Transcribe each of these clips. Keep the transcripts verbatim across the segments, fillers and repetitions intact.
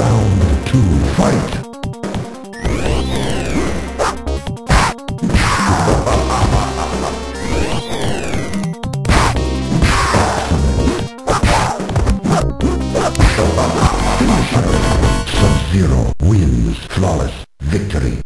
Round two, fight! Sub-Zero wins flawless victory.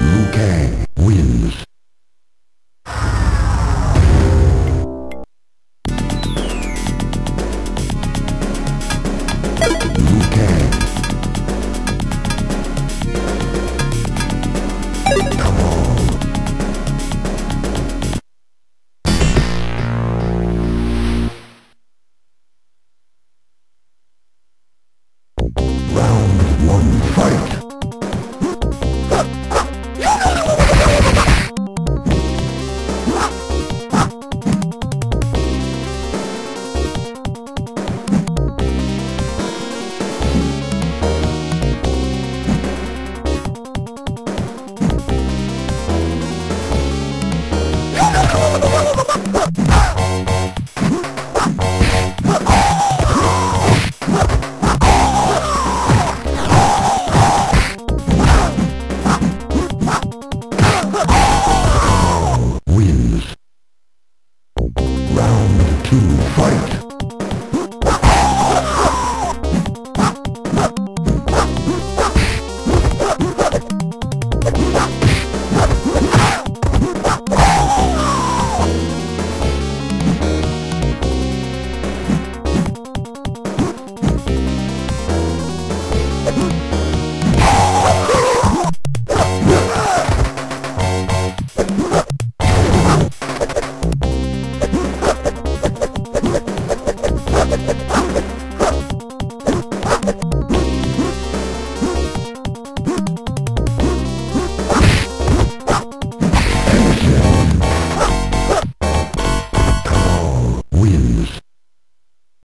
Liu Kang.